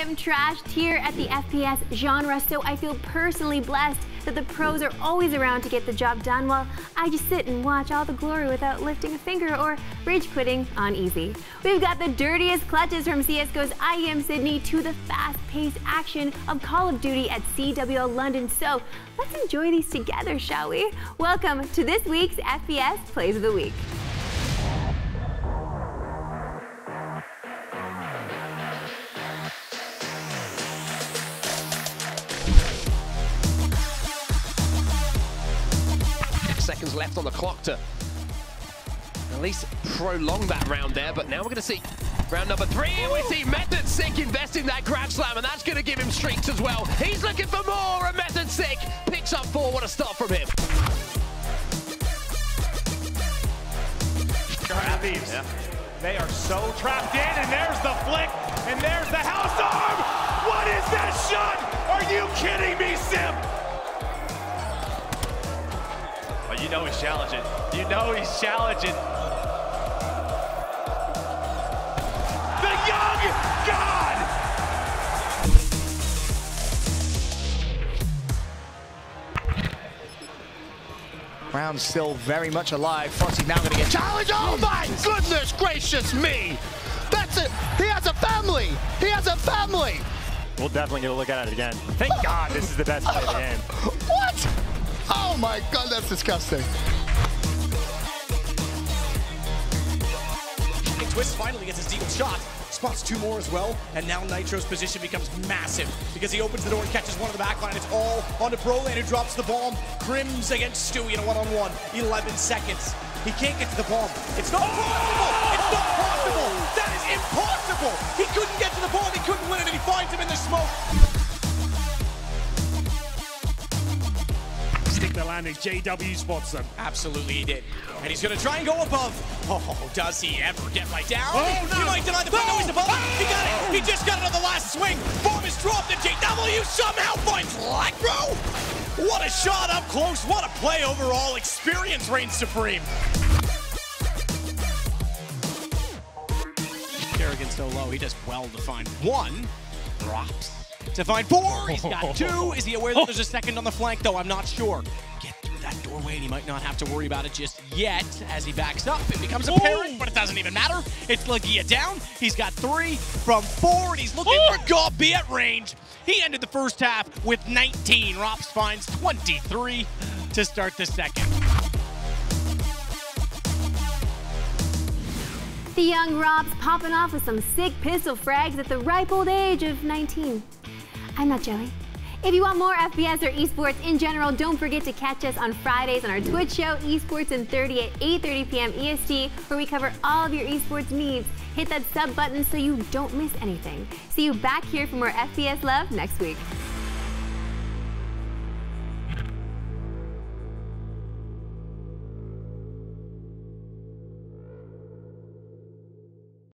am trashed here at the FPS genre, so I feel personally blessed that the pros are always around to get the job done while I just sit and watch all the glory without lifting a finger or rage quitting on easy. We've got the dirtiest clutches from CSGO's IEM Sydney to the fast-paced action of Call of Duty at CWL London, so let's enjoy these together, shall we? Welcome to this week's FPS Plays of the Week. Seconds left on the clock to at least prolong that round there, but now we're going to see round number three, and we see Method Sick investing that grab slam, and that's going to give him streaks as well. He's looking for more, and Method Sick picks up four. What a start from him. Yeah. They are so trapped in, and there's the flick, and there's the house arm. What is that shot? Are you kidding me, Sim? You know he's challenging. You know he's challenging. The young god! Round still very much alive. Frosty now going to get challenged. Oh my goodness gracious me! That's it! He has a family! He has a family! We'll definitely get a look at it again. Thank God this is the best play of the game. What? Oh my God, that's disgusting. Twist finally gets his deep shot, spots two more as well, and now Nitro's position becomes massive because he opens the door and catches one in the backline. It's all onto Broline, who drops the bomb. Crims against Stewie in a one-on-one. 11 seconds. He can't get to the bomb. It's not possible! It's not possible! That is impossible! He couldn't get to the bomb, he couldn't win it, and he finds him in the smoke. The landing, JW spots them. Absolutely he did. And he's going to try and go above. Oh, does he ever get right down? Oh, no. He might deny the ball. No, he's above. Oh. He got it. He just got it on the last swing. Bomb is dropped, and JW somehow finds Lagro. What a shot up close. What a play overall. Experience reigns supreme. Kerrigan's so low. He does well to find one. Drops. To find four, he's got two. Is he aware that there's a second on the flank, though? I'm not sure. Get through that doorway, and he might not have to worry about it just yet. As he backs up, it becomes apparent, but it doesn't even matter. It's Ligia down. He's got three from four, and he's looking for Gopi at range. He ended the first half with 19. ropz finds 23 to start the second. The young ropz popping off with some sick pistol frags at the ripe old age of 19. I'm not Joey. If you want more FPS or esports in general, don't forget to catch us on Fridays on our Twitch show, Esports in 30 at 8:30 p.m. EST, where we cover all of your esports needs. Hit that sub button so you don't miss anything. See you back here for more FPS love next week.